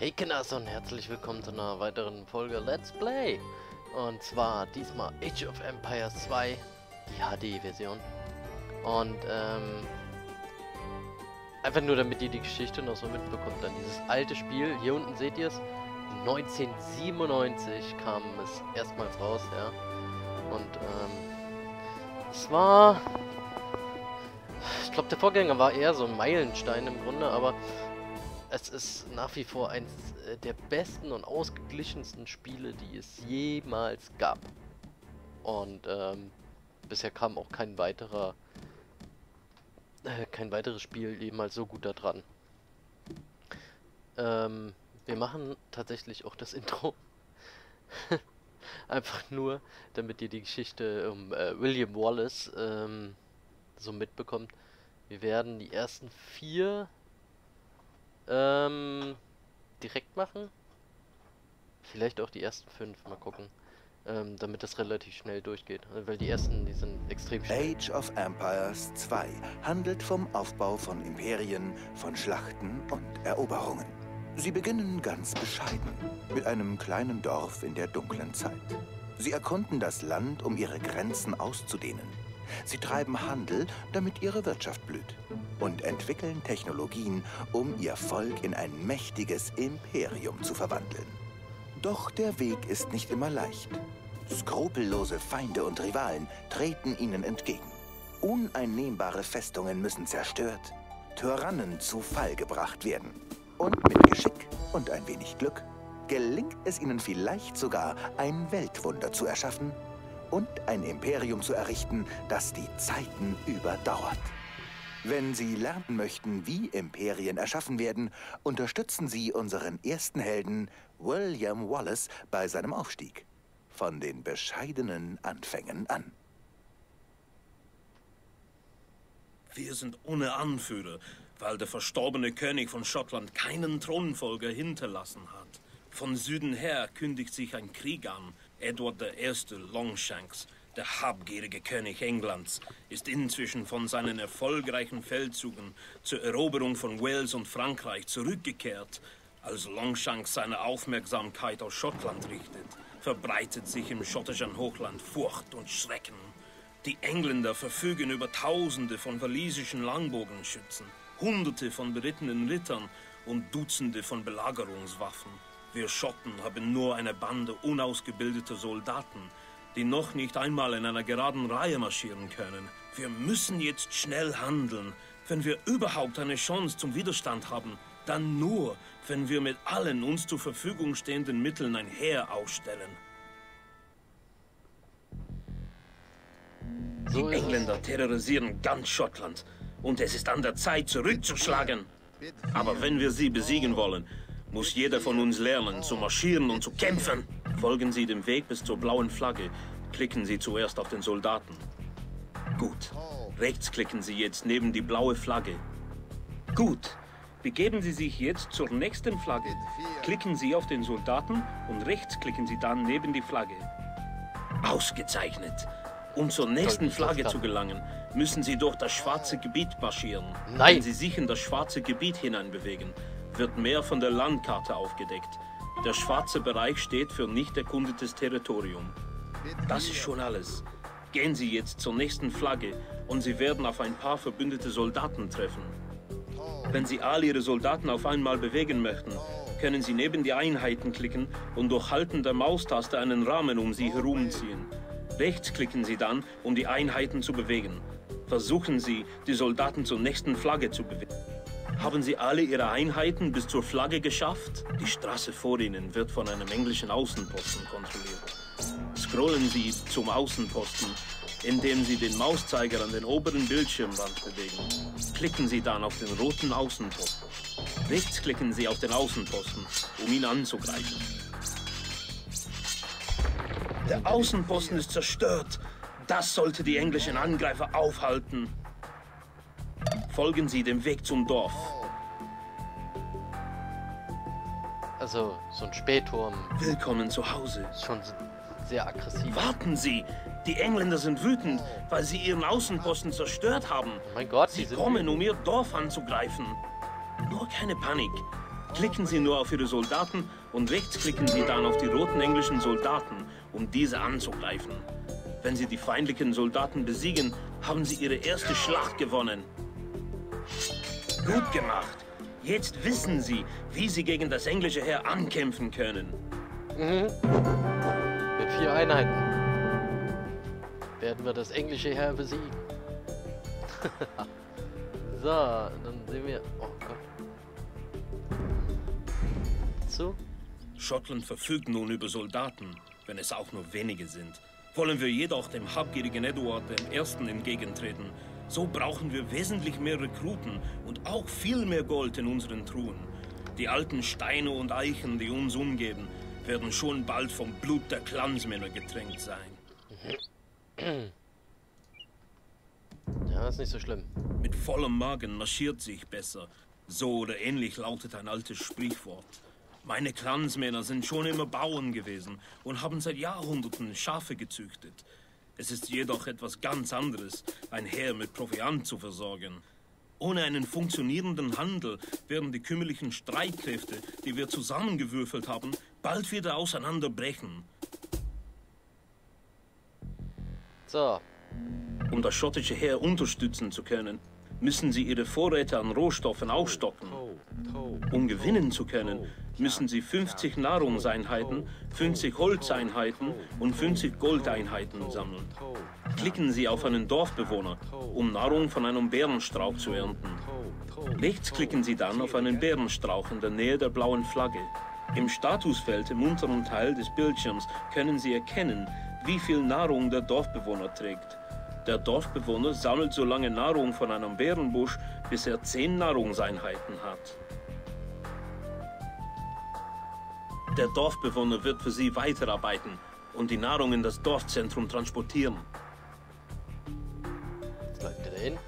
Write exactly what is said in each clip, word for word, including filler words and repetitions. Hey Kinders und herzlich willkommen zu einer weiteren Folge Let's Play! Und zwar diesmal Age of Empires zwei, die H D-Version. Und ähm... einfach nur damit ihr die Geschichte noch so mitbekommt. Dann dieses alte Spiel, hier unten seht ihr es, neunzehnhundertsiebenundneunzig kam es erstmals raus, ja. Und ähm... es war... ich glaube der Vorgänger war eher so ein Meilenstein im Grunde, aber... es ist nach wie vor eines der besten und ausgeglichensten Spiele, die es jemals gab. Und ähm, bisher kam auch kein weiterer, äh, kein weiteres Spiel jemals so gut da dran. Ähm, wir machen tatsächlich auch das Intro. Einfach nur, damit ihr die Geschichte um äh, William Wallace ähm, so mitbekommt. Wir werden die ersten vier... Ähm, direkt machen. Vielleicht auch die ersten fünf, mal gucken. Ähm, damit das relativ schnell durchgeht. Weil die ersten, die sind extrem schnell. Age of Empires zwei handelt vom Aufbau von Imperien, von Schlachten und Eroberungen. Sie beginnen ganz bescheiden, mit einem kleinen Dorf in der dunklen Zeit. Sie erkunden das Land, um ihre Grenzen auszudehnen. Sie treiben Handel, damit ihre Wirtschaft blüht. Und entwickeln Technologien, um ihr Volk in ein mächtiges Imperium zu verwandeln. Doch der Weg ist nicht immer leicht. Skrupellose Feinde und Rivalen treten ihnen entgegen. Uneinnehmbare Festungen müssen zerstört, Tyrannen zu Fall gebracht werden. Und mit Geschick und ein wenig Glück gelingt es ihnen vielleicht sogar, ein Weltwunder zu erschaffen und ein Imperium zu errichten, das die Zeiten überdauert. Wenn Sie lernen möchten, wie Imperien erschaffen werden, unterstützen Sie unseren ersten Helden William Wallace bei seinem Aufstieg. Von den bescheidenen Anfängen an. Wir sind ohne Anführer, weil der verstorbene König von Schottland keinen Thronfolger hinterlassen hat. Von Süden her kündigt sich ein Krieg an. Edward der Erste Longshanks, der habgierige König Englands, ist inzwischen von seinen erfolgreichen Feldzügen zur Eroberung von Wales und Frankreich zurückgekehrt. Als Longshanks seine Aufmerksamkeit auf Schottland richtet, verbreitet sich im schottischen Hochland Furcht und Schrecken. Die Engländer verfügen über Tausende von walisischen Langbogenschützen, Hunderte von berittenen Rittern und Dutzende von Belagerungswaffen. Wir Schotten haben nur eine Bande unausgebildeter Soldaten, die noch nicht einmal in einer geraden Reihe marschieren können. Wir müssen jetzt schnell handeln. Wenn wir überhaupt eine Chance zum Widerstand haben, dann nur, wenn wir mit allen uns zur Verfügung stehenden Mitteln ein Heer aufstellen. Die Engländer terrorisieren ganz Schottland und es ist an der Zeit, zurückzuschlagen. Aber wenn wir sie besiegen wollen, muss jeder von uns lernen, zu marschieren und zu kämpfen. Folgen Sie dem Weg bis zur blauen Flagge. Klicken Sie zuerst auf den Soldaten. Gut. Rechtsklicken Sie jetzt neben die blaue Flagge. Gut. Begeben Sie sich jetzt zur nächsten Flagge. Klicken Sie auf den Soldaten und rechtsklicken Sie dann neben die Flagge. Ausgezeichnet. Um zur nächsten Flagge zu gelangen, müssen Sie durch das schwarze Gebiet marschieren. Nein. Wenn Sie sich in das schwarze Gebiet hineinbewegen, wird mehr von der Landkarte aufgedeckt. Der schwarze Bereich steht für nicht erkundetes Territorium. Das ist schon alles. Gehen Sie jetzt zur nächsten Flagge und Sie werden auf ein paar verbündete Soldaten treffen. Wenn Sie all Ihre Soldaten auf einmal bewegen möchten, können Sie neben die Einheiten klicken und durch Halten der Maustaste einen Rahmen um Sie herumziehen. Rechts klicken Sie dann, um die Einheiten zu bewegen. Versuchen Sie, die Soldaten zur nächsten Flagge zu bewegen. Haben Sie alle Ihre Einheiten bis zur Flagge geschafft? Die Straße vor Ihnen wird von einem englischen Außenposten kontrolliert. Scrollen Sie zum Außenposten, indem Sie den Mauszeiger an den oberen Bildschirmrand bewegen. Klicken Sie dann auf den roten Außenposten. Rechts klicken Sie auf den Außenposten, um ihn anzugreifen. Der Außenposten ist zerstört. Das sollte die englischen Angreifer aufhalten. Folgen Sie dem Weg zum Dorf. Also, so ein Spähturm. Willkommen zu Hause. Schon sehr aggressiv. Warten Sie! Die Engländer sind wütend, weil sie ihren Außenposten zerstört haben. Oh mein Gott, sie kommen, um ihr Dorf anzugreifen. Nur keine Panik. Klicken Sie nur auf Ihre Soldaten und rechtsklicken Sie dann auf die roten englischen Soldaten, um diese anzugreifen. Wenn Sie die feindlichen Soldaten besiegen, haben Sie Ihre erste Schlacht gewonnen. Gut gemacht. Jetzt wissen Sie, wie Sie gegen das englische Heer ankämpfen können. Mhm. Mit vier Einheiten werden wir das englische Heer besiegen. So, dann sehen wir... Oh Gott. So. Schottland verfügt nun über Soldaten, wenn es auch nur wenige sind. Wollen wir jedoch dem habgierigen Edward der Erste entgegentreten, so brauchen wir wesentlich mehr Rekruten und auch viel mehr Gold in unseren Truhen. Die alten Steine und Eichen, die uns umgeben, werden schon bald vom Blut der Clansmänner getränkt sein. Ja, ist nicht so schlimm. Mit vollem Magen marschiert sich besser. So oder ähnlich lautet ein altes Sprichwort. Meine Clansmänner sind schon immer Bauern gewesen und haben seit Jahrhunderten Schafe gezüchtet. Es ist jedoch etwas ganz anderes, ein Heer mit Proviant zu versorgen. Ohne einen funktionierenden Handel werden die kümmerlichen Streitkräfte, die wir zusammengewürfelt haben, bald wieder auseinanderbrechen. So. Um das schottische Heer unterstützen zu können, müssen sie ihre Vorräte an Rohstoffen aufstocken. Um gewinnen zu können, müssen sie fünfzig Nahrungseinheiten, fünfzig Holzeinheiten und fünfzig Goldeinheiten sammeln. Klicken Sie auf einen Dorfbewohner, um Nahrung von einem Bärenstrauch zu ernten. Rechts klicken Sie dann auf einen Bärenstrauch in der Nähe der blauen Flagge. Im Statusfeld im unteren Teil des Bildschirms können Sie erkennen, wie viel Nahrung der Dorfbewohner trägt. Der Dorfbewohner sammelt so lange Nahrung von einem Bärenbusch, bis er zehn Nahrungseinheiten hat. Der Dorfbewohner wird für Sie weiterarbeiten und die Nahrung in das Dorfzentrum transportieren. Jetzt läuft er dahin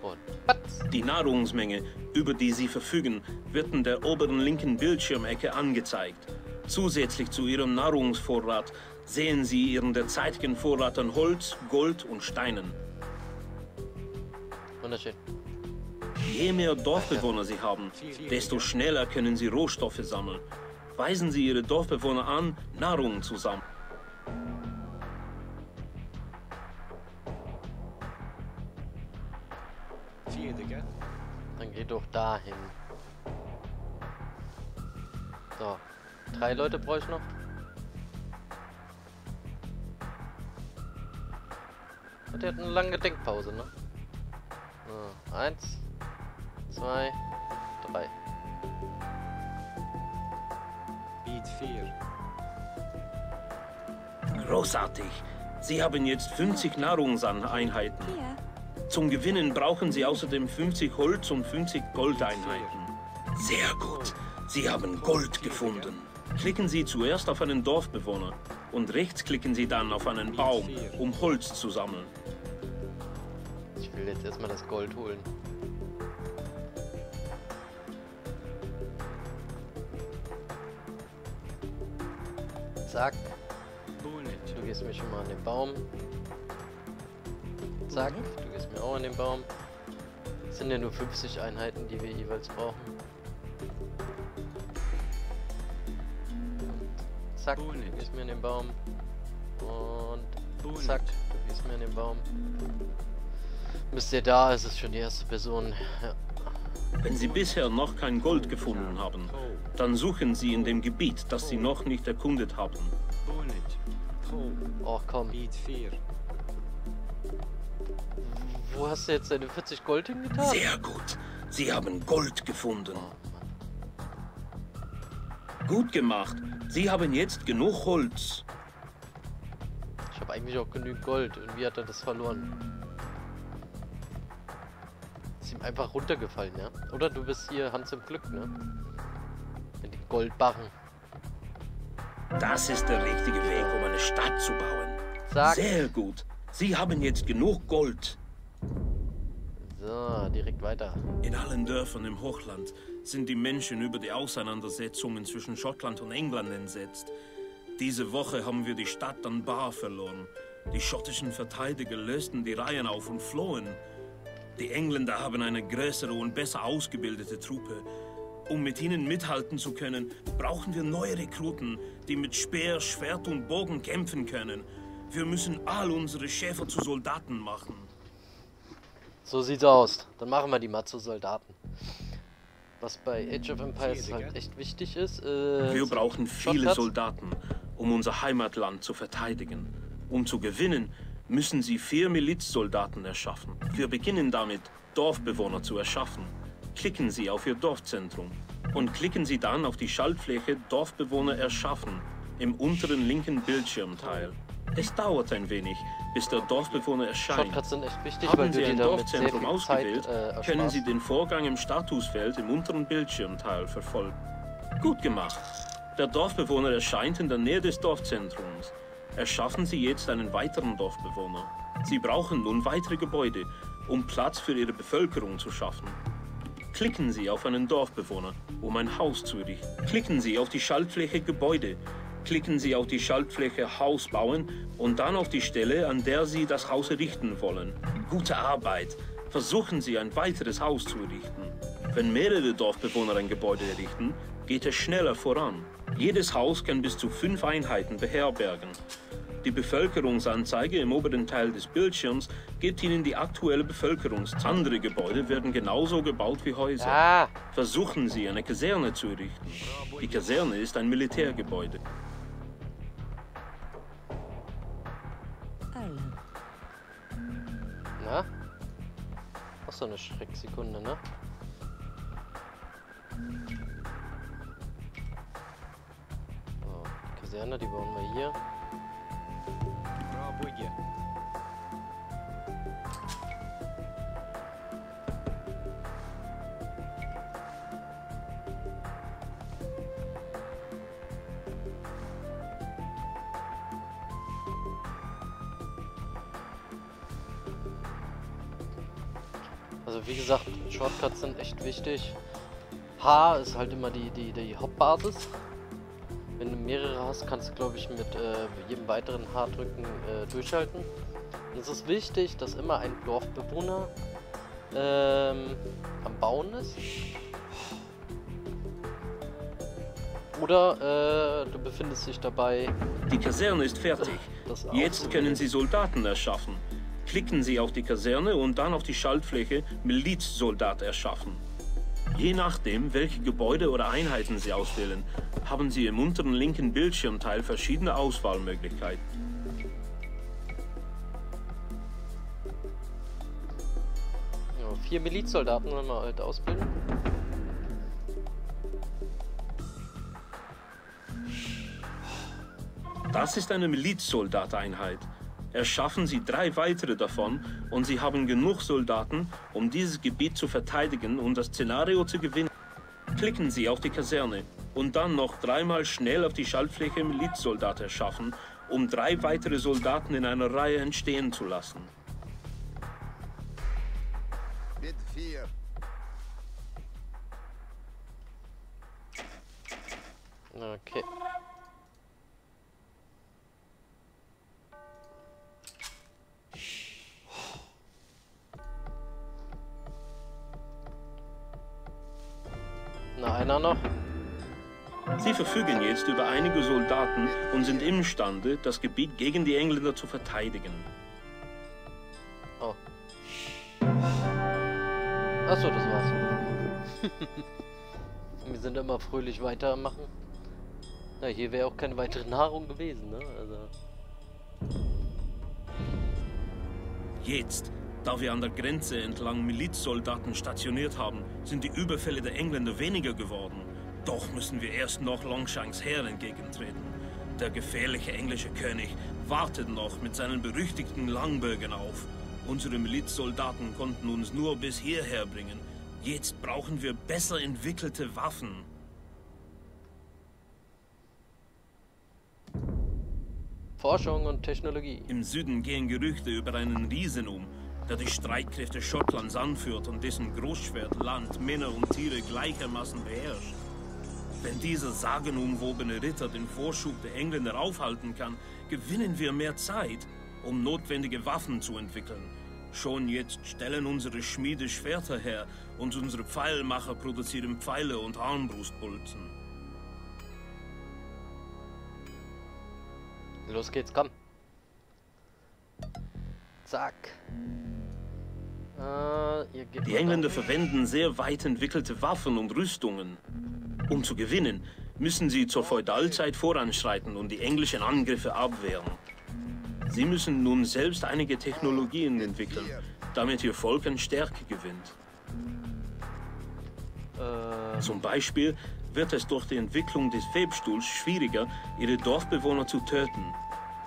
und patz. Die Nahrungsmenge, über die Sie verfügen, wird in der oberen linken Bildschirmecke angezeigt. Zusätzlich zu Ihrem Nahrungsvorrat sehen Sie Ihren derzeitigen Vorrat an Holz, Gold und Steinen. Wunderschön. Je mehr Dorfbewohner Sie haben, desto schneller können Sie Rohstoffe sammeln. Weisen Sie Ihre Dorfbewohner an, Nahrung zu sammeln. Dann geht doch dahin. So, drei Leute brauche ich noch. Der hat eine lange Denkpause, ne? Ah, eins, zwei, drei. Beat vier. Großartig! Sie haben jetzt fünfzig Nahrungseinheiten. Zum Gewinnen brauchen Sie außerdem fünfzig Holz und fünfzig Goldeinheiten. Sehr gut! Sie haben Gold gefunden. Klicken Sie zuerst auf einen Dorfbewohner und rechts klicken Sie dann auf einen Baum, um Holz zu sammeln. Ich will jetzt erstmal das Gold holen. Zack. Du gehst mir schon mal an den Baum. Zack. Du gehst mir auch an den Baum. Es sind ja nur fünfzig Einheiten, die wir jeweils brauchen. Zack, du gehst mir in den Baum. Und zack, du gehst mir in den Baum. Bist ihr da, ist es schon die erste Person. Ja. Wenn Sie bisher noch kein Gold gefunden haben, dann suchen Sie in dem Gebiet, das Sie noch nicht erkundet haben. Oh komm. Wo hast du jetzt deine vierzig Gold hingetan? Sehr gut. Sie haben Gold gefunden. Gut gemacht. Sie haben jetzt genug Holz. Ich habe eigentlich auch genügend Gold. Und wie hat er das verloren? Ist ihm einfach runtergefallen, ja? Oder du bist hier Hans im Glück, ne? Mit den Goldbarren. Das ist der richtige Weg, um eine Stadt zu bauen. Sag. Sehr gut. Sie haben jetzt genug Gold. So, direkt weiter. In allen Dörfern im Hochland sind die Menschen über die Auseinandersetzungen zwischen Schottland und England entsetzt. Diese Woche haben wir die Stadt an Bar verloren. Die schottischen Verteidiger lösten die Reihen auf und flohen. Die Engländer haben eine größere und besser ausgebildete Truppe. Um mit ihnen mithalten zu können, brauchen wir neue Rekruten, die mit Speer, Schwert und Bogen kämpfen können. Wir müssen all unsere Schäfer zu Soldaten machen. So sieht's aus. Dann machen wir die mal zu Soldaten. Was bei Age of Empires halt echt wichtig ist. Äh, wir brauchen viele Soldaten, um unser Heimatland zu verteidigen. Um zu gewinnen, müssen sie vier Milizsoldaten erschaffen. Wir beginnen damit, Dorfbewohner zu erschaffen. Klicken Sie auf Ihr Dorfzentrum und klicken Sie dann auf die Schaltfläche Dorfbewohner erschaffen im unteren linken Bildschirmteil. Es dauert ein wenig, bis der Dorfbewohner erscheint. Sind echt wichtig, Haben weil Sie ein Dorfzentrum ausgewählt, Zeit, äh, können Sie den Vorgang im Statusfeld im unteren Bildschirmteil verfolgen. Gut gemacht. Der Dorfbewohner erscheint in der Nähe des Dorfzentrums. Erschaffen Sie jetzt einen weiteren Dorfbewohner. Sie brauchen nun weitere Gebäude, um Platz für Ihre Bevölkerung zu schaffen. Klicken Sie auf einen Dorfbewohner, um ein Haus zu errichten. Klicken Sie auf die Schaltfläche Gebäude. Klicken Sie auf die Schaltfläche Haus bauen und dann auf die Stelle, an der Sie das Haus errichten wollen. Gute Arbeit! Versuchen Sie, ein weiteres Haus zu errichten. Wenn mehrere Dorfbewohner ein Gebäude errichten, geht es schneller voran. Jedes Haus kann bis zu fünf Einheiten beherbergen. Die Bevölkerungsanzeige im oberen Teil des Bildschirms gibt Ihnen die aktuelle Bevölkerungszahl. Andere Gebäude werden genauso gebaut wie Häuser. Ah. Versuchen Sie, eine Kaserne zu errichten. Die Kaserne ist ein Militärgebäude. Na? Auch so eine Schrecksekunde, ne? So, die Kaserne, die bauen wir hier. Also wie gesagt, Shortcuts sind echt wichtig. H ist halt immer die, die, die Hauptbasis. Wenn du mehrere hast, kannst du, glaube ich, mit äh, jedem weiteren H drücken äh, durchhalten. Und es ist wichtig, dass immer ein Dorfbewohner ähm, am Bauen ist. Oder äh, du befindest dich dabei... Die Kaserne ist fertig. Jetzt können Sie Soldaten erschaffen. Klicken Sie auf die Kaserne und dann auf die Schaltfläche Milizsoldat erschaffen. Je nachdem, welche Gebäude oder Einheiten Sie auswählen, haben Sie im unteren linken Bildschirmteil verschiedene Auswahlmöglichkeiten. Ja, vier Milizsoldaten wollen wir halt ausbilden. Das ist eine Milizsoldateinheit. Erschaffen Sie drei weitere davon und Sie haben genug Soldaten, um dieses Gebiet zu verteidigen und das Szenario zu gewinnen. Klicken Sie auf die Kaserne und dann noch dreimal schnell auf die Schaltfläche Milizsoldat erschaffen, um drei weitere Soldaten in einer Reihe entstehen zu lassen. Mit vier. Okay. Na, einer noch. Sie verfügen jetzt über einige Soldaten und sind imstande, das Gebiet gegen die Engländer zu verteidigen. Oh. Achso, das war's. Wir sind immer fröhlich weitermachen. Na, hier wäre auch keine weitere Nahrung gewesen, ne? Also. Jetzt, da wir an der Grenze entlang Milizsoldaten stationiert haben, sind die Überfälle der Engländer weniger geworden. Doch müssen wir erst noch Longshanks Heer entgegentreten. Der gefährliche englische König wartet noch mit seinen berüchtigten Langbögen auf. Unsere Milizsoldaten konnten uns nur bis hierher bringen. Jetzt brauchen wir besser entwickelte Waffen. Forschung und Technologie. Im Süden gehen Gerüchte über einen Riesen um, der die Streitkräfte Schottlands anführt und dessen Großschwert Land, Männer und Tiere gleichermaßen beherrscht. Wenn dieser sagenumwobene Ritter den Vorschub der Engländer aufhalten kann, gewinnen wir mehr Zeit, um notwendige Waffen zu entwickeln. Schon jetzt stellen unsere Schmiede Schwerter her und unsere Pfeilmacher produzieren Pfeile und Armbrustbolzen. Los geht's, komm. Zack. Äh, ihr gebt Die Engländer an. verwenden sehr weit entwickelte Waffen und Rüstungen. Um zu gewinnen, müssen sie zur Feudalzeit voranschreiten und die englischen Angriffe abwehren. Sie müssen nun selbst einige Technologien entwickeln, damit ihr Volk an Stärke gewinnt. Äh. Zum Beispiel wird es durch die Entwicklung des Webstuhls schwieriger, ihre Dorfbewohner zu töten.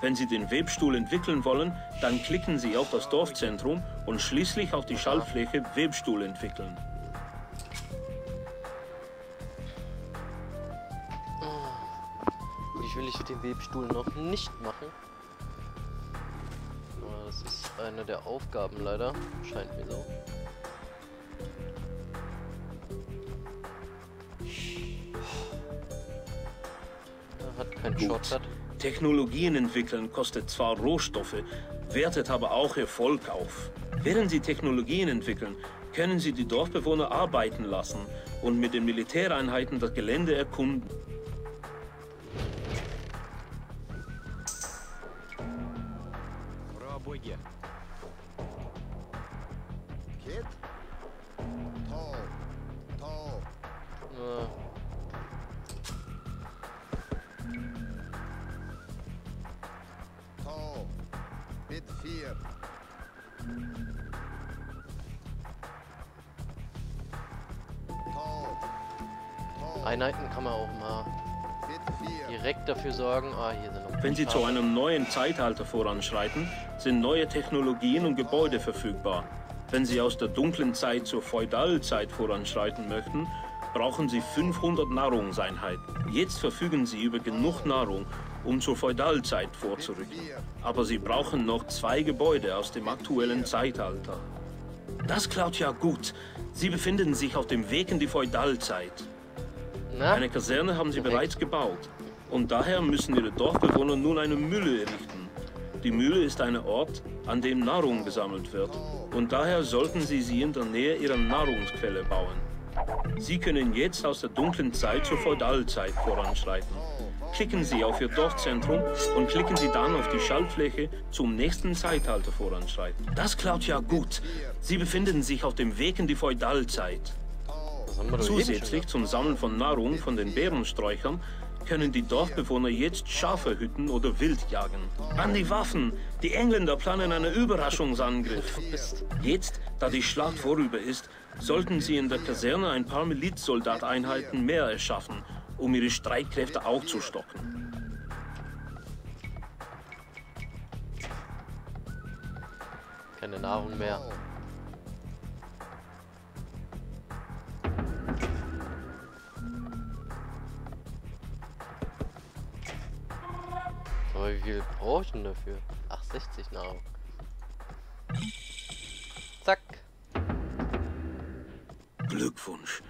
Wenn sie den Webstuhl entwickeln wollen, dann klicken sie auf das Dorfzentrum und schließlich auf die Schaltfläche Webstuhl entwickeln. Ich will ich den Webstuhl noch nicht machen. Das ist eine der Aufgaben leider, scheint mir so. Er hat keinen Shortcut. Technologien entwickeln kostet zwar Rohstoffe, wertet aber auch Erfolg auf. Während sie Technologien entwickeln, können sie die Dorfbewohner arbeiten lassen und mit den Militäreinheiten das Gelände erkunden. Einheiten kann man auch mal direkt dafür sorgen. Ah, hier sind noch Wenn sie zu einem neuen Zeitalter voranschreiten, sind neue Technologien und Gebäude verfügbar. Wenn sie aus der dunklen Zeit zur Feudalzeit voranschreiten möchten, brauchen sie fünfhundert Nahrungseinheiten. Jetzt verfügen sie über genug Nahrung, um zur Feudalzeit vorzurücken. Aber sie brauchen noch zwei Gebäude aus dem aktuellen Zeitalter. Das klaut ja gut. Sie befinden sich auf dem Weg in die Feudalzeit. Na? Eine Kaserne haben sie Direkt. bereits gebaut. Und daher müssen ihre Dorfbewohner nun eine Mühle errichten. Die Mühle ist ein Ort, an dem Nahrung gesammelt wird. Und daher sollten sie sie in der Nähe ihrer Nahrungsquelle bauen. Sie können jetzt aus der dunklen Zeit zur Feudalzeit voranschreiten. Klicken Sie auf Ihr Dorfzentrum und klicken Sie dann auf die Schaltfläche zum nächsten Zeitalter voranschreiten. Das klaut ja gut. Sie befinden sich auf dem Weg in die Feudalzeit. Zusätzlich zum Sammeln von Nahrung von den Bärensträuchern können die Dorfbewohner jetzt Schafe hüten oder Wild jagen. An die Waffen! Die Engländer planen einen Überraschungsangriff. Jetzt, da die Schlacht vorüber ist, sollten sie in der Kaserne ein paar Milizsoldateinheiten mehr erschaffen, um ihre Streitkräfte aufzustocken. Keine Nahrung mehr. Aber wie viel brauche ich denn dafür? Ach, sechzig Nahrung. Zack. Glückwunsch.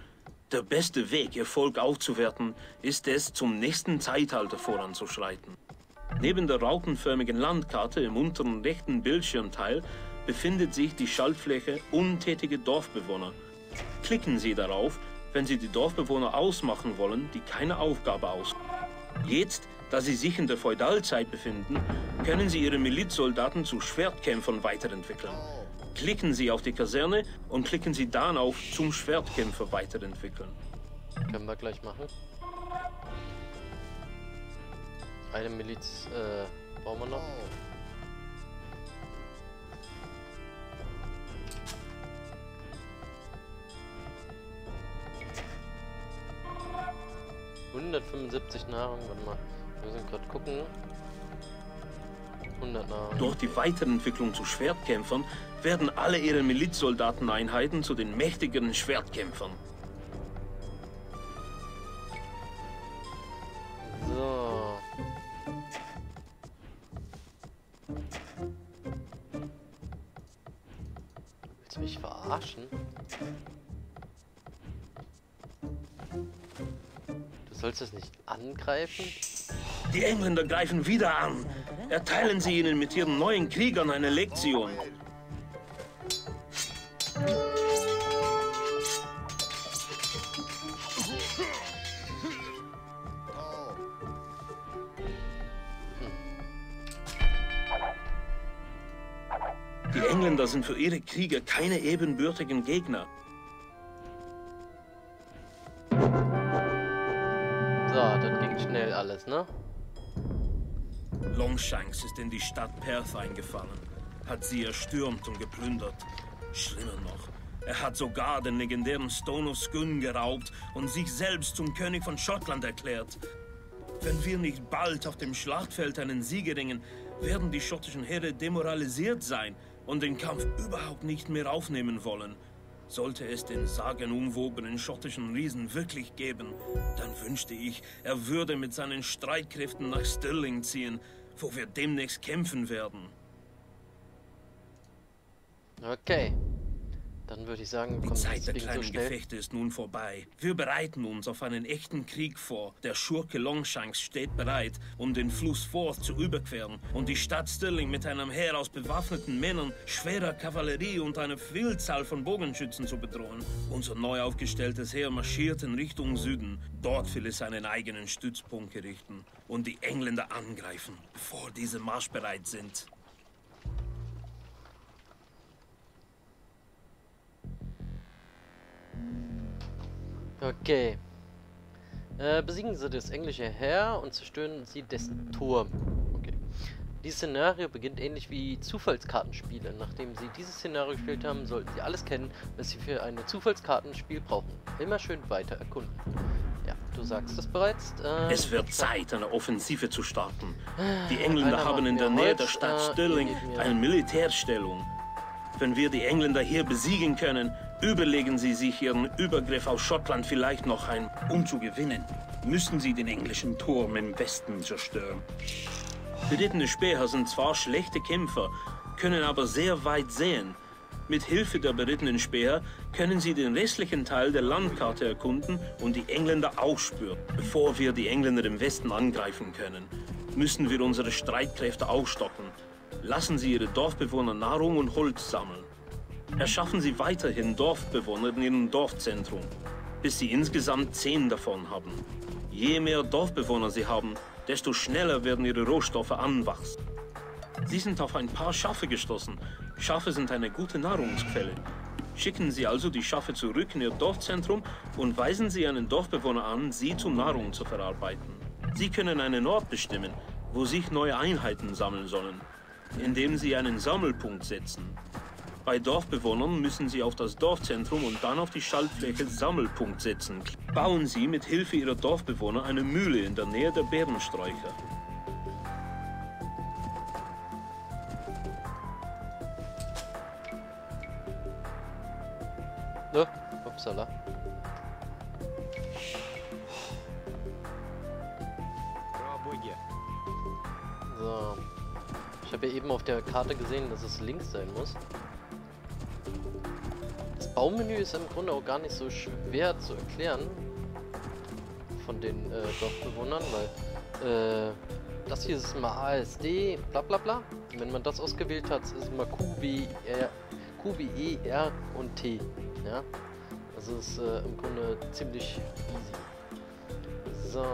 Der beste Weg, ihr Volk aufzuwerten, ist es, zum nächsten Zeitalter voranzuschreiten. Neben der rautenförmigen Landkarte im unteren rechten Bildschirmteil befindet sich die Schaltfläche Untätige Dorfbewohner. Klicken Sie darauf, wenn Sie die Dorfbewohner ausmachen wollen, die keine Aufgabe ausführen. Jetzt, da sie sich in der Feudalzeit befinden, können sie ihre Milizsoldaten zu Schwertkämpfern weiterentwickeln. Klicken Sie auf die Kaserne und klicken Sie dann auf zum Schwertkämpfer weiterentwickeln. Können wir gleich machen. Eine Miliz äh, brauchen wir noch. hundertfünfundsiebzig Nahrung, warte mal. Wir müssen gerade gucken. hundert Nahrung. Durch die Weiterentwicklung zu Schwertkämpfern werden alle ihre Milizsoldateneinheiten zu den mächtigeren Schwertkämpfern. So. Willst du mich verarschen? Du sollst das nicht angreifen? Die Engländer greifen wieder an. Erteilen Sie ihnen mit ihren neuen Kriegern eine Lektion. Die Engländer sind für ihre Kriege keine ebenbürtigen Gegner. So, das ging schnell alles, ne? Longshanks ist in die Stadt Perth eingefallen, hat sie erstürmt und geplündert. Schlimmer noch, er hat sogar den legendären Stone of Scone geraubt und sich selbst zum König von Schottland erklärt. Wenn wir nicht bald auf dem Schlachtfeld einen Sieg erringen, werden die schottischen Heere demoralisiert sein und den Kampf überhaupt nicht mehr aufnehmen wollen. Sollte es den sagenumwobenen schottischen Riesen wirklich geben, dann wünschte ich, er würde mit seinen Streitkräften nach Stirling ziehen, wo wir demnächst kämpfen werden. Okay. Dann würde ich sagen, die Zeit der kleinen Gefechte ist nun vorbei. Wir bereiten uns auf einen echten Krieg vor. Der Schurke Longshanks steht bereit, um den Fluss Forth zu überqueren und die Stadt Stirling mit einem Heer aus bewaffneten Männern, schwerer Kavallerie und einer Vielzahl von Bogenschützen zu bedrohen. Unser neu aufgestelltes Heer marschiert in Richtung Süden. Dort will es seinen eigenen Stützpunkt errichten und die Engländer angreifen, bevor diese marschbereit sind. Okay. Äh, besiegen Sie das englische Heer und zerstören Sie dessen Turm. Okay. Dieses Szenario beginnt ähnlich wie Zufallskartenspiele. Nachdem Sie dieses Szenario gespielt haben, sollten Sie alles kennen, was Sie für ein Zufallskartenspiel brauchen. Immer schön weiter erkunden. Ja, du sagst das bereits. Äh, es wird Zeit, eine Offensive zu starten. Die Engländer haben in der Nähe Holz, der Stadt äh, Stirling eine Militärstellung. Wenn wir die Engländer hier besiegen können, überlegen Sie sich Ihren Übergriff auf Schottland vielleicht noch ein. Um zu gewinnen, müssen Sie den englischen Turm im Westen zerstören. Berittene Späher sind zwar schlechte Kämpfer, können aber sehr weit sehen. Mit Hilfe der berittenen Späher können Sie den restlichen Teil der Landkarte erkunden und die Engländer aufspüren. Bevor wir die Engländer im Westen angreifen können, müssen wir unsere Streitkräfte aufstocken. Lassen Sie Ihre Dorfbewohner Nahrung und Holz sammeln. Erschaffen Sie weiterhin Dorfbewohner in Ihrem Dorfzentrum, bis Sie insgesamt zehn davon haben. Je mehr Dorfbewohner Sie haben, desto schneller werden Ihre Rohstoffe anwachsen. Sie sind auf ein paar Schafe gestoßen. Schafe sind eine gute Nahrungsquelle. Schicken Sie also die Schafe zurück in Ihr Dorfzentrum und weisen Sie einen Dorfbewohner an, sie zur Nahrung zu verarbeiten. Sie können einen Ort bestimmen, wo sich neue Einheiten sammeln sollen, indem Sie einen Sammelpunkt setzen. Bei Dorfbewohnern müssen Sie auf das Dorfzentrum und dann auf die Schaltfläche Sammelpunkt setzen. Bauen Sie mit Hilfe Ihrer Dorfbewohner eine Mühle in der Nähe der Bärensträucher. Ne? Upsala. So. Ich habe ja eben auf der Karte gesehen, dass es links sein muss. Baumenü ist im Grunde auch gar nicht so schwer zu erklären von den äh, Dorfbewohnern, weil äh, das hier ist mal A S D, bla bla bla. Und wenn man das ausgewählt hat, ist es mal Q B, R, Q B E, R und T. Ja? Das ist äh, im Grunde ziemlich easy. So.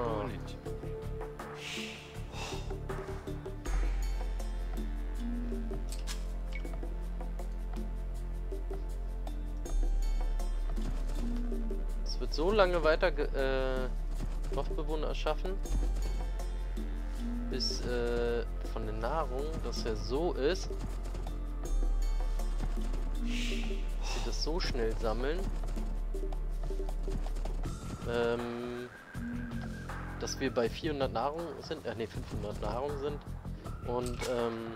So lange weiter äh, Dorfbewohner erschaffen, bis äh, von der Nahrung, dass er so ist, dass sie das so schnell sammeln, ähm, dass wir bei vierhundert Nahrung sind, äh, ne, fünfhundert Nahrung sind und ähm,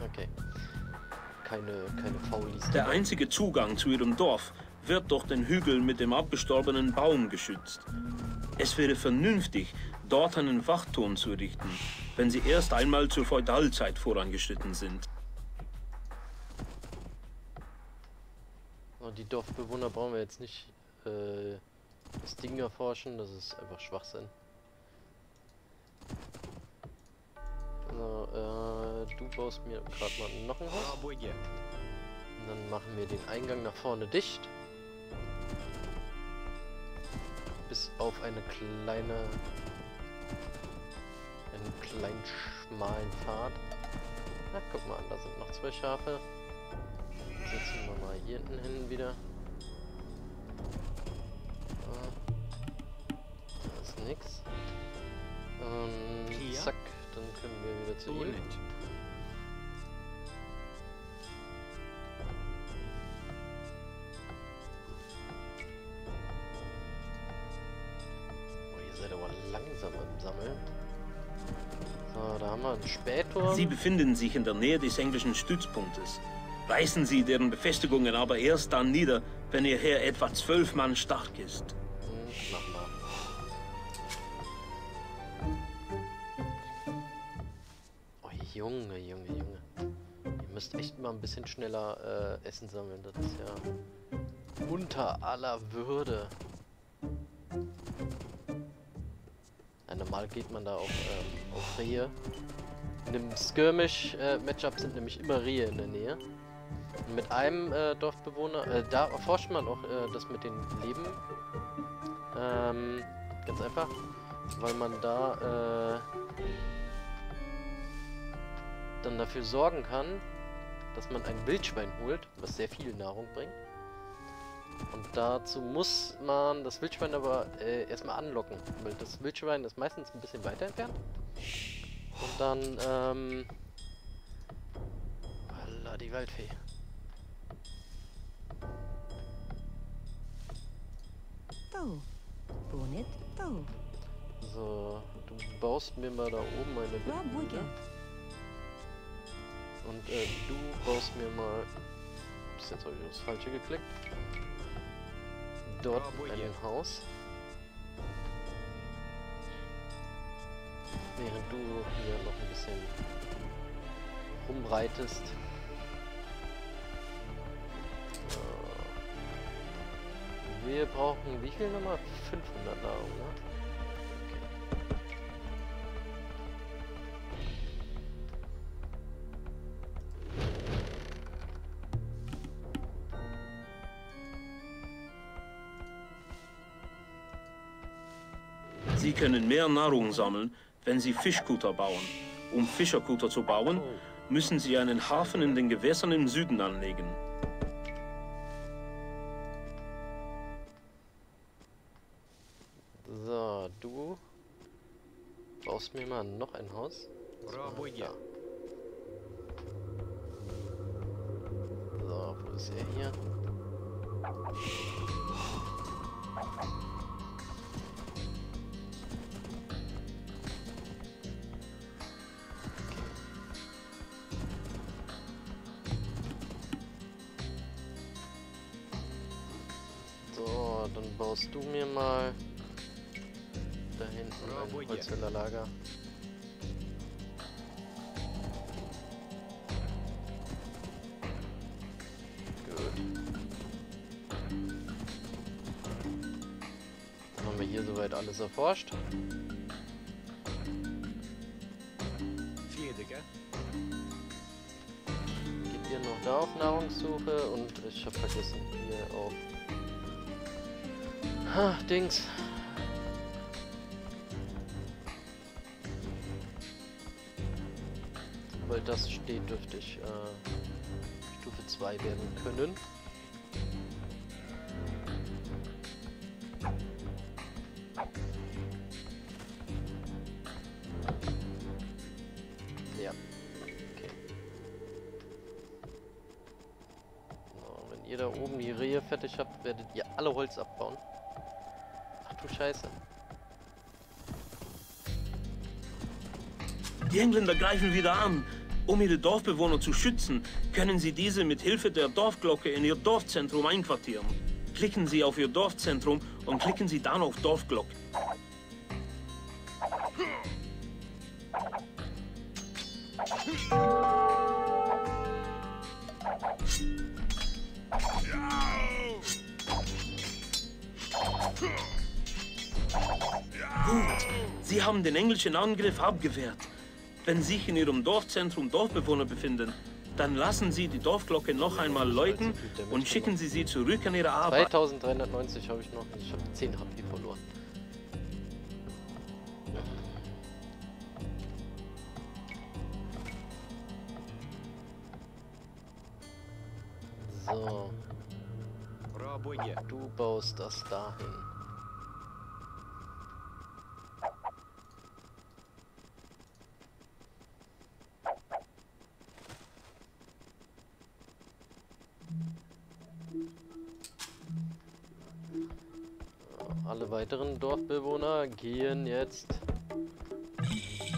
okay. Keine, keine Faulis. Der einzige Zugang zu Ihrem Dorf wird durch den Hügel mit dem abgestorbenen Baum geschützt. Es wäre vernünftig, dort einen Wachturm zu errichten, wenn Sie erst einmal zur Feudalzeit vorangeschritten sind. Und die Dorfbewohner brauchen wir jetzt nicht äh, das Ding erforschen, das ist einfach Schwachsinn. So, äh, du baust mir gerade mal noch ein Haus. Und dann machen wir den Eingang nach vorne dicht. Bis auf eine kleine... einen kleinen... schmalen Pfad. Na, guck mal an, da sind noch zwei Schafe. Setzen wir mal hier hinten hin wieder. Da ist nix. Ähm, zack, dann können wir wieder zu ihm. Später. Sie befinden sich in der Nähe des englischen Stützpunktes. Reißen Sie deren Befestigungen aber erst dann nieder, wenn Ihr Heer etwa zwölf Mann stark ist. Hm, mach mal. Oh, Junge, Junge, Junge. Ihr müsst echt mal ein bisschen schneller äh, Essen sammeln. Das ist ja unter aller Würde. Ja, normal geht man da auf, ähm, auf Rehe. In einem Skirmish-Matchup äh, sind nämlich immer Rehe in der Nähe. Und mit einem äh, Dorfbewohner, äh, da erforscht man auch äh, das mit den Leben. Ähm, ganz einfach, weil man da äh, dann dafür sorgen kann, dass man ein Wildschwein holt, was sehr viel Nahrung bringt. Und dazu muss man das Wildschwein aber äh, erstmal anlocken, weil das Wildschwein ist meistens ein bisschen weiter entfernt. Und dann, ähm... Alla, die Waldfee. So, du baust mir mal da oben eine Windmühle. Und äh, du baust mir mal... Bis jetzt habe ich das Falsche geklickt. Dort ein Haus. Während du hier noch ein bisschen rumreitest. So. Wir brauchen wie viel nochmal? fünfhundert Nahrung, ne? Sie können mehr Nahrung sammeln, wenn Sie Fischkutter bauen. Um Fischerkutter zu bauen, müssen Sie einen Hafen in den Gewässern im Süden anlegen. So, du baust mir mal noch ein Haus. So, ja. So, wo ist er hier? Baust du mir mal da hinten ein Holzfällerlager. Gut. Haben wir hier soweit alles erforscht. Geht hier noch da auf Nahrungssuche und ich habe vergessen hier auf Ha, Dings. Weil das steht, dürfte ich äh, Stufe zwei werden können. Ja. Okay. So, wenn ihr da oben die Rehe fertig habt, werdet ihr alle Holz abbauen. Scheiße. Die Engländer greifen wieder an. Um ihre Dorfbewohner zu schützen, können sie diese mit Hilfe der Dorfglocke in ihr Dorfzentrum einquartieren. Klicken Sie auf Ihr Dorfzentrum und klicken Sie dann auf Dorfglocke. Sie haben den englischen Angriff abgewehrt. Wenn sich in Ihrem Dorfzentrum Dorfbewohner befinden, dann lassen Sie die Dorfglocke noch einmal läuten und schicken Sie sie zurück an Ihre Arbeit. zweitausenddreihundertneunzig habe ich noch. Ich habe zehn H P verloren. So. Du baust das dahin. Alle weiteren Dorfbewohner gehen jetzt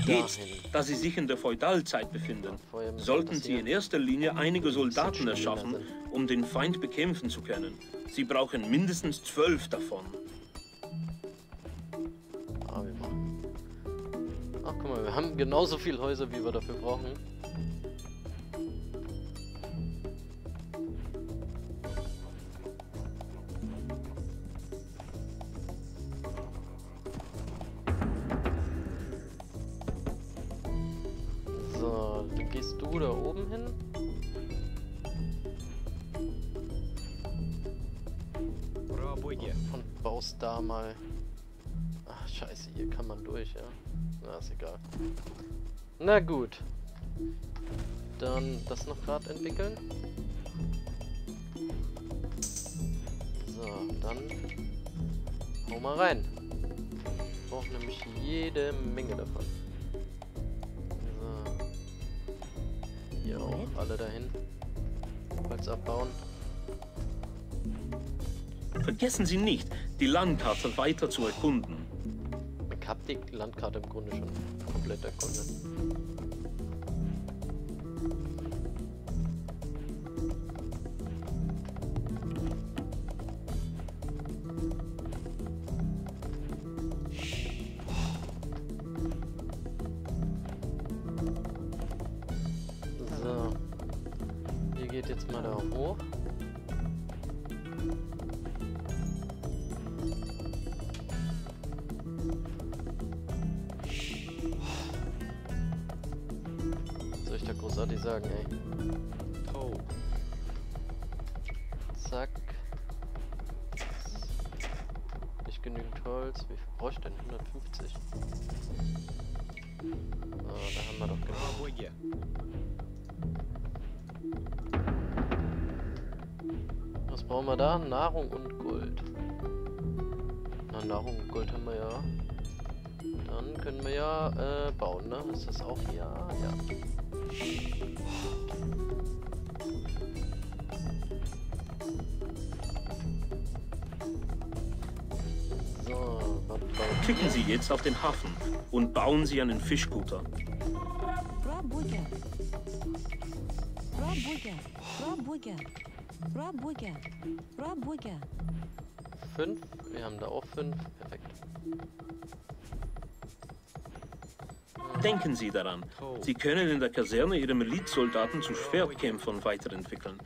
Jetzt, da sie sich in der Feudalzeit befinden, sollten sie in erster Linie einige Soldaten erschaffen, um den Feind bekämpfen zu können. Sie brauchen mindestens zwölf davon. Ah, wir machen. Ach, guck mal, wir haben genauso viele Häuser, wie wir dafür brauchen. Da mal. Ach, scheiße, hier kann man durch, ja. Na, ist egal. Na gut. Dann das noch gerade entwickeln. So, dann hau mal rein. Ich brauche nämlich jede Menge davon. So. Hier auch alle dahin. Holz abbauen. Vergessen Sie nicht, die Landkarte weiter zu erkunden. Ich habe die Landkarte im Grunde schon komplett erkundet. So. Hier geht jetzt mal da hoch. Sagen, ey. Oh. Zack. Nicht genügend Holz. Wie viel brauche ich denn? hundertfünfzig. Oh, da haben wir doch genug. Was brauchen wir da? Nahrung und Gold. Na, Nahrung und Gold haben wir ja. Dann können wir ja äh, bauen, ne? Ist das auch? Ja, ja. So, klicken Sie jetzt auf den Hafen und bauen Sie einen Fischkutter. Fünf, wir haben da auch fünf, perfekt. Denken Sie daran, Sie können in der Kaserne Ihre Milizsoldaten zu Schwertkämpfern weiterentwickeln.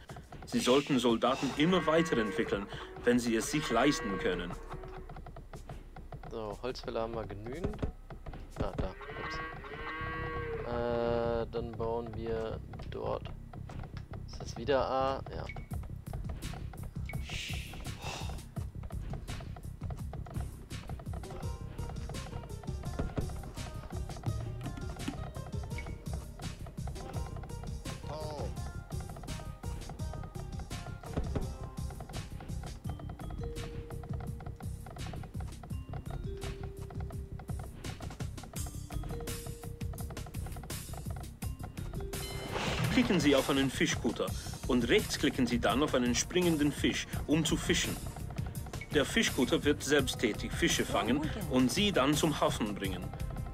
Sie sollten Soldaten immer weiterentwickeln, wenn sie es sich leisten können. So, Holzfäller haben wir genügend. Ah, da, ups. Äh, dann bauen wir dort. Ist das wieder A? Ja. Klicken Sie auf einen Fischkutter und rechtsklicken Sie dann auf einen springenden Fisch, um zu fischen. Der Fischkutter wird selbsttätig Fische fangen und sie dann zum Hafen bringen.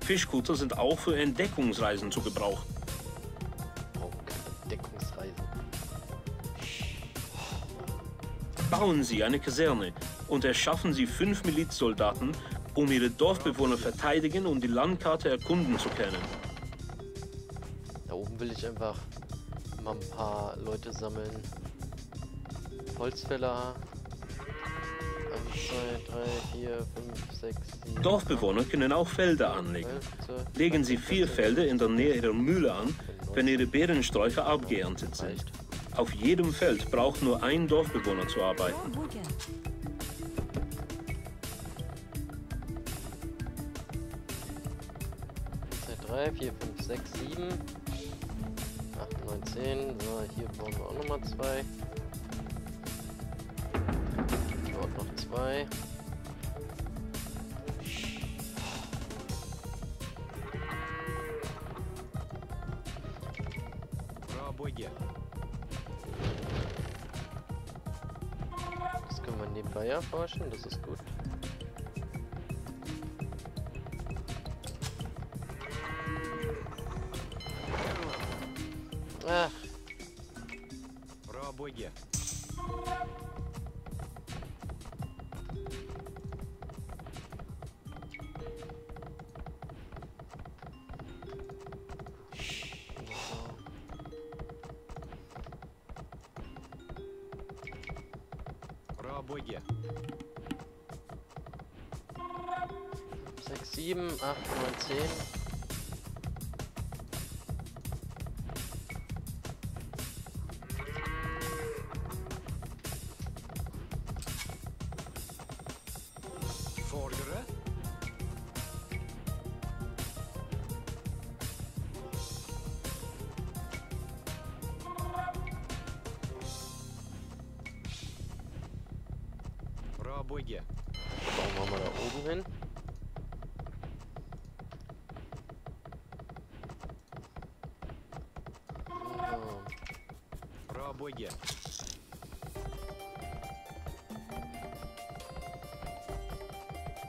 Fischkutter sind auch für Entdeckungsreisen zu gebrauchen. Oh, keine Entdeckungsreise. Bauen Sie eine Kaserne und erschaffen Sie fünf Milizsoldaten, um Ihre Dorfbewohner verteidigen und die Landkarte erkunden zu können. Da oben will ich einfach mal ein paar Leute sammeln. Holzfäller. eins, zwei, drei, vier, fünf, sechs, sieben. Dorfbewohner können auch Felder anlegen. Legen Sie vier Felder in der Nähe Ihrer Mühle an, wenn Ihre Beerensträucher abgeerntet sind. Auf jedem Feld braucht nur ein Dorfbewohner zu arbeiten. eins, zwei, drei, vier, fünf, sechs, sieben. So, hier brauchen wir auch nochmal zwei. vorbei. Das können wir nebenbei erforschen, das ist gut. Ach. sechs, sieben, acht, neun, zehn. Fordere. Rabuge. Bauen wir mal da oben hin. Боги. Ja,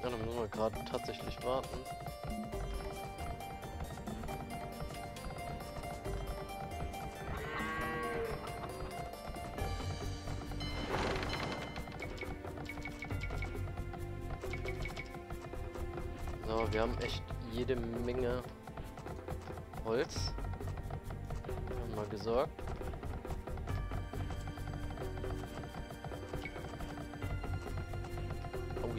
dann müssen wir gerade tatsächlich warten. So, wir haben echt jede Menge Holz. Haben wir gesorgt.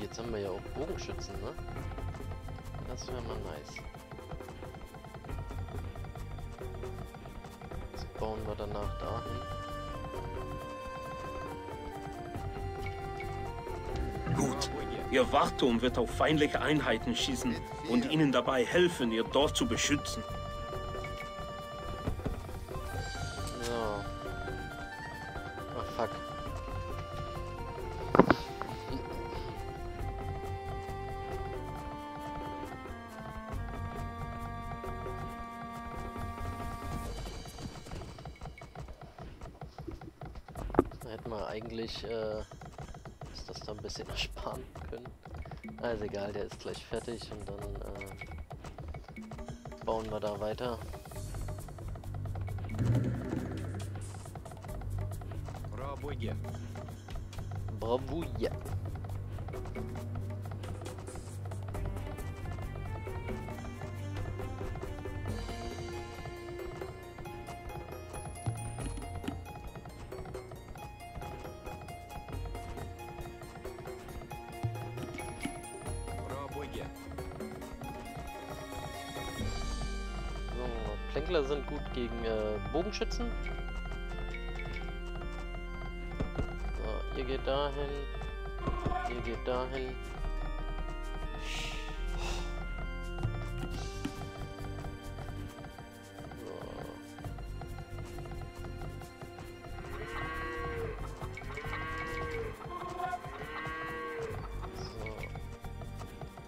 Jetzt haben wir ja auch Bogenschützen, ne? Das wäre mal nice. Das bauen wir danach dahin. Gut, ihr Wachturm wird auf feindliche Einheiten schießen und ihnen dabei helfen, ihr Dorf zu beschützen. So. Ach, fuck. Eigentlich äh, ist das da ein bisschen ersparen können. Also egal, der ist gleich fertig und dann äh, bauen wir da weiter. Bravuja. Bravuja. Plänkler sind gut gegen äh, Bogenschützen. So, ihr geht dahin. Ihr geht dahin. So.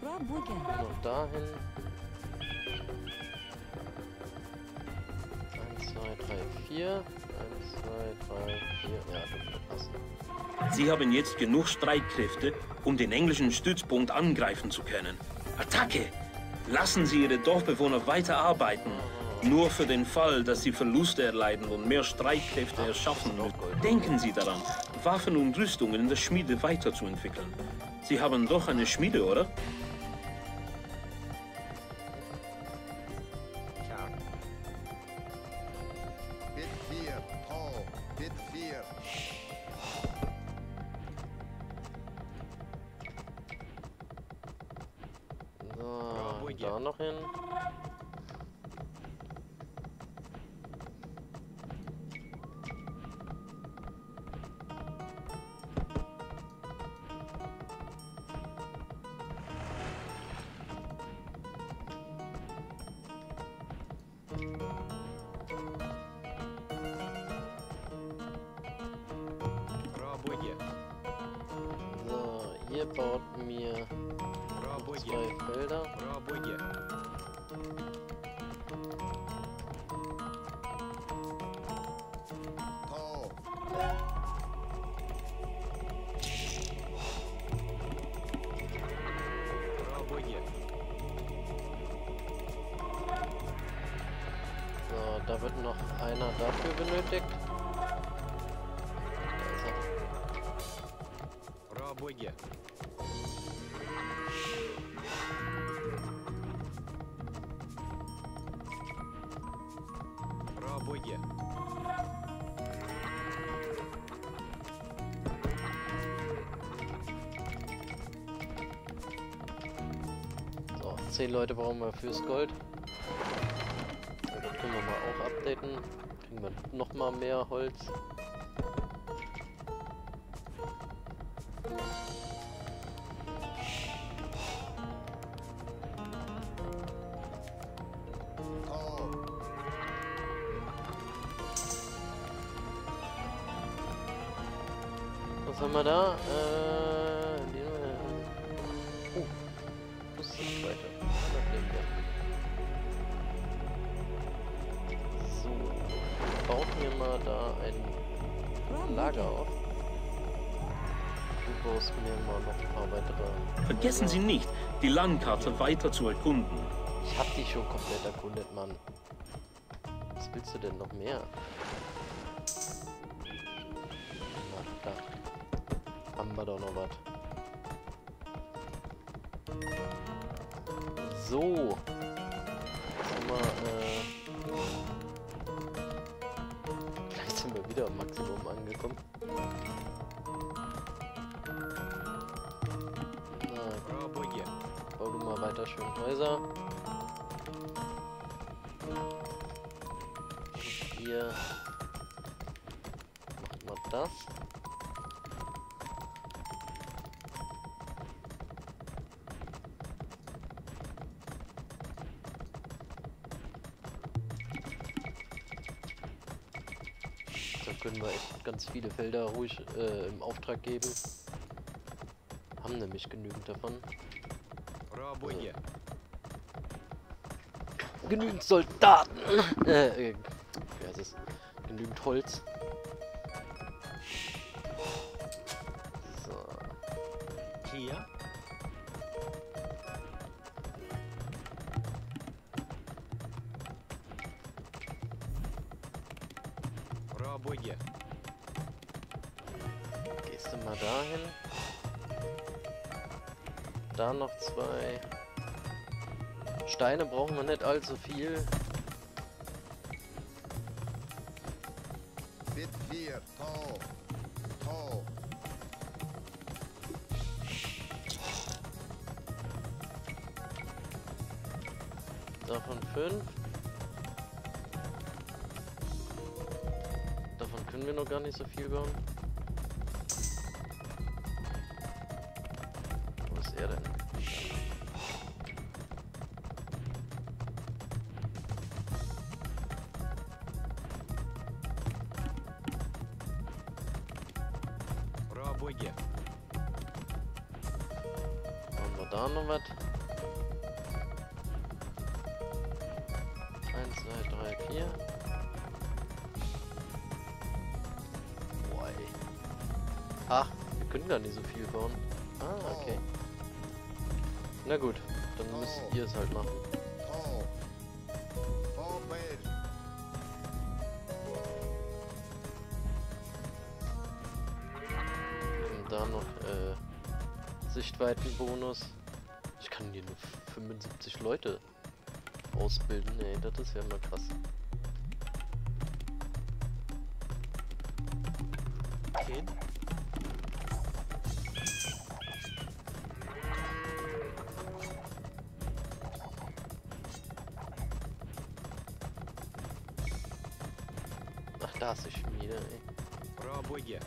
So. Noch dahin. Sie haben jetzt genug Streitkräfte, um den englischen Stützpunkt angreifen zu können. Attacke! Lassen Sie Ihre Dorfbewohner weiterarbeiten. Nur für den Fall, dass Sie Verluste erleiden und mehr Streitkräfte erschaffen. Denken Sie daran, Waffen und Rüstungen in der Schmiede weiterzuentwickeln. Sie haben doch eine Schmiede, oder? Ihr baut mir zwei Felder. So, da wird noch einer dafür benötigt. So, zehn Leute brauchen wir fürs Gold. Das können wir mal auch updaten. Kriegen wir noch mal mehr Holz. Was haben wir da? Äh, die, äh, oh, das ist das zweite. So, baut mir mal da ein Lager auf. Du baust mir mal noch ein paar weitere. Vergessen Sie nicht, die Landkarte weiter zu erkunden. Ich hab die schon komplett erkundet, Mann. Was willst du denn noch mehr? Haben wir doch noch was. So. Mal, äh Vielleicht sind wir wieder am Maximum angekommen. Na, bau du mal weiter schön Häuser. Und hier machen wir das. Können wir echt ganz viele Felder ruhig äh, im Auftrag geben. Haben nämlich genügend davon. Also. Genügend Soldaten! äh, äh, wie heißt es? Genügend Holz. So. Hier. Gehst du mal dahin? Da noch zwei Steine brauchen wir nicht allzu viel. Davon fünf. Können wir noch gar nicht so viel bauen? Wo ist er denn? Haben wir da noch was? eins, zwei, drei, vier. Ach, wir können gar nicht so viel bauen. Ah, okay. Na gut, dann müsst ihr es halt machen. Und da noch äh, Sichtweitenbonus. Ich kann hier nur fünfundsiebzig Leute ausbilden. Ey, das ist ja mal krass. Okay. Da ist die Schmiede, ey. Okay.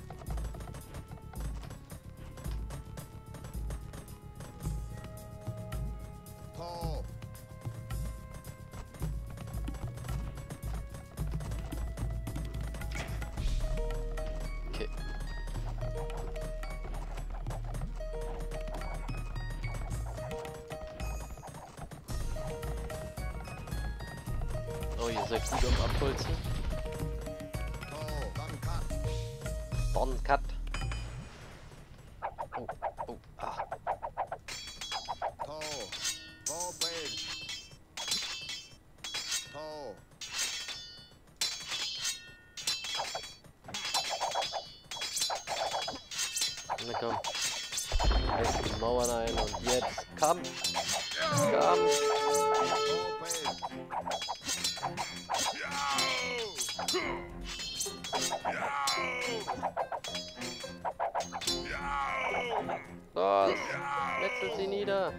ihr seid gut am Abholzen. Don Cut. Oh, oh, ah. Na komm. Reiß die Mauern ein und jetzt Kampf. Kampf. Los, wechselt sie nieder.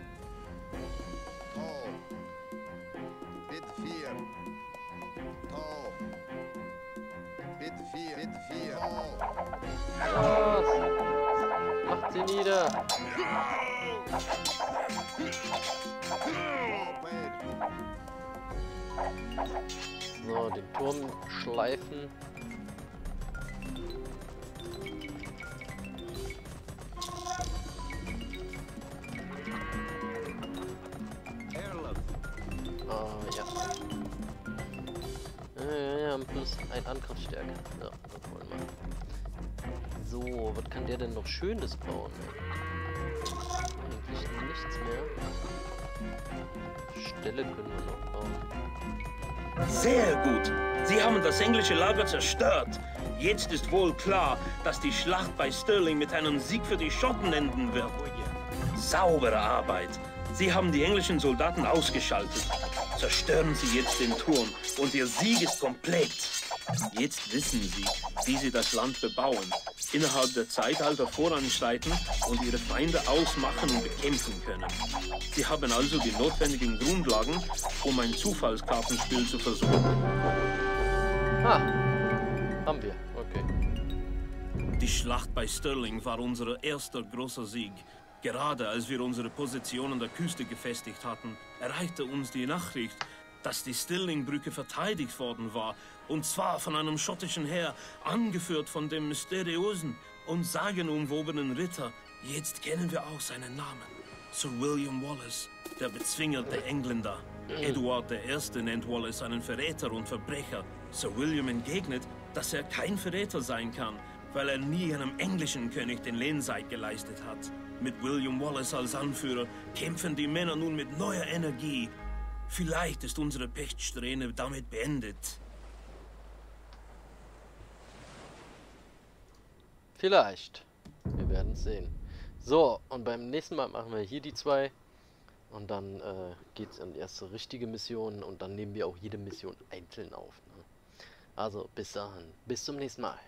Sie nieder! So, den Turm schleifen. Oh ja. Ja, ja, haben plus ein Angriffsstärke. Ja, das wollen wir. So, was kann der denn noch Schönes bauen? Eigentlich nichts mehr. Ställe können wir noch bauen. Sehr gut! Sie haben das englische Lager zerstört. Jetzt ist wohl klar, dass die Schlacht bei Stirling mit einem Sieg für die Schotten enden wird. Saubere Arbeit! Sie haben die englischen Soldaten ausgeschaltet. Zerstören Sie jetzt den Turm und Ihr Sieg ist komplett. Jetzt wissen Sie, wie Sie das Land bebauen, innerhalb der Zeitalter voranschreiten und Ihre Feinde ausmachen und bekämpfen können. Sie haben also die notwendigen Grundlagen, um ein Zufallskartenspiel zu versuchen. Ah, haben wir. Okay. Die Schlacht bei Stirling war unser erster großer Sieg. Gerade als wir unsere Position an der Küste gefestigt hatten, erreichte uns die Nachricht, dass die Stirling-Brücke verteidigt worden war, und zwar von einem schottischen Heer, angeführt von dem mysteriösen und sagenumwobenen Ritter. Jetzt kennen wir auch seinen Namen, Sir William Wallace, der Bezwinger der Engländer. Edward der Erste nennt Wallace einen Verräter und Verbrecher. Sir William entgegnet, dass er kein Verräter sein kann, weil er nie einem englischen König den Lehnseid geleistet hat. Mit William Wallace als Anführer kämpfen die Männer nun mit neuer Energie. Vielleicht ist unsere Pechsträhne damit beendet. Vielleicht. Wir werden es sehen. So, und beim nächsten Mal machen wir hier die zwei. Und dann äh, geht es an die erste richtige Mission. Und dann nehmen wir auch jede Mission einzeln auf. Ne? Also, bis dahin. Bis zum nächsten Mal.